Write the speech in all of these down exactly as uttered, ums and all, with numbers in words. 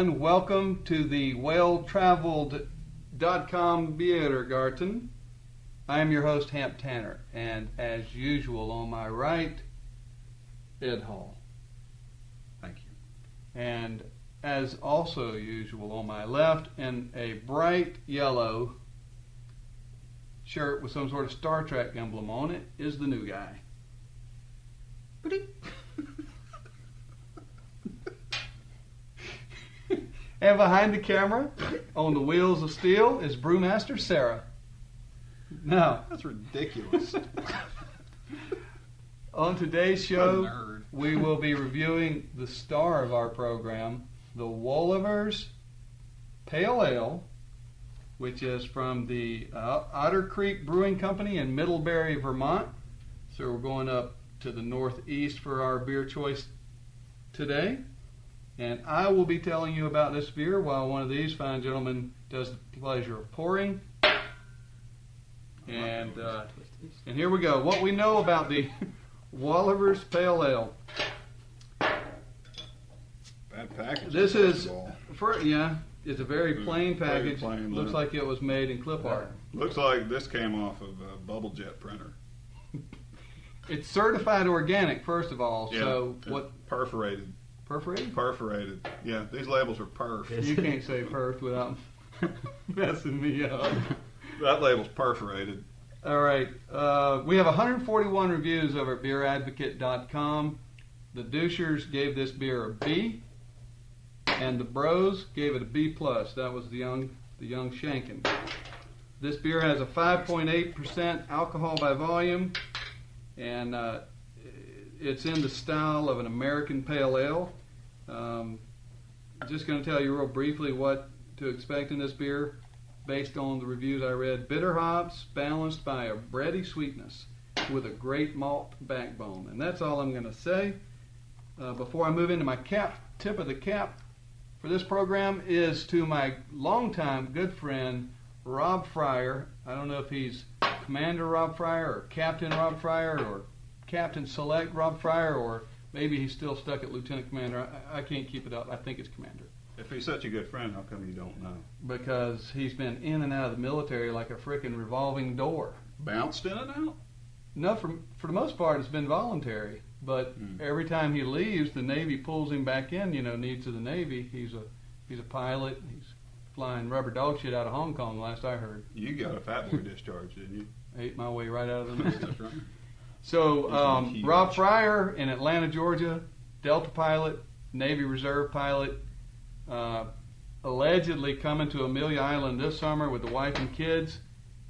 everyone. Welcome to the whale traveled dot com Biergarten. I am your host, Hamp Tanner, and as usual on my right, Ed Hall. Thank you. And as also usual on my left, in a bright yellow shirt with some sort of Star Trek emblem on it, is the new guy. And behind the camera, on the wheels of steel, is Brewmaster Sarah. Now, that's ridiculous. On today's show, we will be reviewing the star of our program, the Wolaver's Pale Ale, which is from the uh, Otter Creek Brewing Company in Middlebury, Vermont. So we're going up to the northeast for our beer choice today. And I will be telling you about this beer while one of these fine gentlemen does the pleasure of pouring. And uh, and here we go. What we know about the Wolaver's Pale Ale. Bad package. This is, for, yeah, it's a very plain package. Very plain, looks like it was made in clip yeah. art. Looks like this came off of a bubble jet printer. It's certified organic, first of all. Yeah, so what? Perforated. Perforated? Perforated. Yeah, these labels are perf. You can't say perf without messing me up. That label's perforated. All right. Uh, we have one hundred forty-one reviews over at beer advocate dot com. The douchers gave this beer a B, and the bros gave it a B plus. That was the young, the young Shankin. This beer has a five point eight percent alcohol by volume, and uh, it's in the style of an American Pale Ale. Um, just going to tell you real briefly what to expect in this beer based on the reviews I read. Bitter hops balanced by a bready sweetness with a great malt backbone. And that's all I'm going to say. Uh, before I move into my cap, tip of the cap for this program is to my longtime good friend, Rob Fryer. I don't know if he's Commander Rob Fryer or Captain Rob Fryer or Captain Select Rob Fryer, or maybe he's still stuck at Lieutenant Commander. I, I can't keep it up. I think it's Commander. If he's such a good friend, how come you don't know? Because he's been in and out of the military like a frickin' revolving door. Bounced in and out? No, for, for the most part, it's been voluntary. But mm. every time he leaves, the Navy pulls him back in, you know, needs of the Navy. He's a, he's a pilot. He's flying rubber dog shit out of Hong Kong, last I heard. You got a fat boy discharge, didn't you? Ate my way right out of the Navy. That's right. So, um, Rob Fryer in Atlanta, Georgia, Delta pilot, Navy Reserve pilot, uh, allegedly coming to Amelia Island this summer with the wife and kids,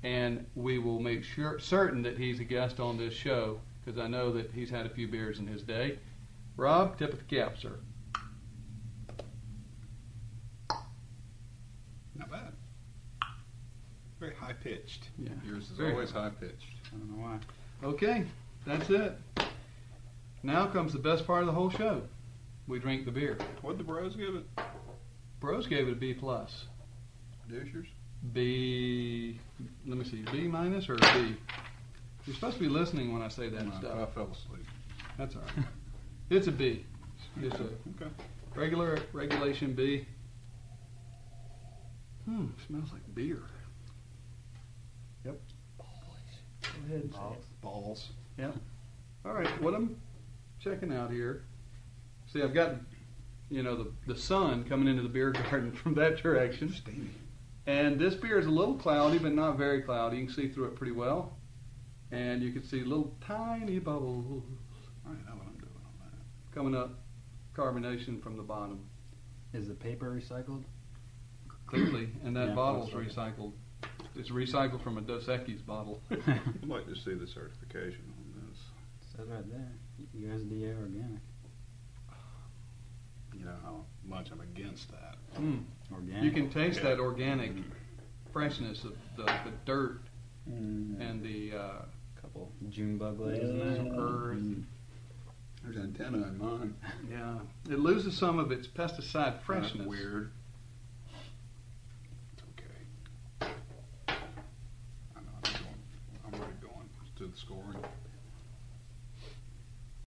and we will make sure certain that he's a guest on this show, because I know that he's had a few beers in his day. Rob, tip of the cap, sir. Not bad. Very high-pitched. Yeah. Yours is Very always high. high-pitched. I don't know why. Okay, that's it. Now comes the best part of the whole show. We drink the beer. What'd the bros give it? Bros gave it a B plus. Douchers? B, let me see, B minus or B? You're supposed to be listening when I say that no, stuff. I fell asleep. That's all right. It's a B. It's okay. a okay. regular regulation B. Hmm, smells like beer. Yep. Go ahead and balls. balls. Yeah. All right. What I'm checking out here. See, I've got, you know, the the sun coming into the beer garden from that direction. Steamy. And this beer is a little cloudy, but not very cloudy. You can see through it pretty well, and you can see little tiny bubbles. I know what I'm doing on that. Coming up, carbonation from the bottom. Is the paper recycled? Clearly, and that yeah, bottle's like recycled. It. It's recycled from a Dos Equis bottle. I'd like to see the certification on this. It says right there, U S D A organic. You know how much I'm against that. Mm. Organic. You can taste yeah. that organic mm. freshness of the, the dirt mm. and the uh, couple June bug legs and mm. earth. Mm. There's antenna in mine. Yeah, it loses some of its pesticide freshness. That's weird. Scoring.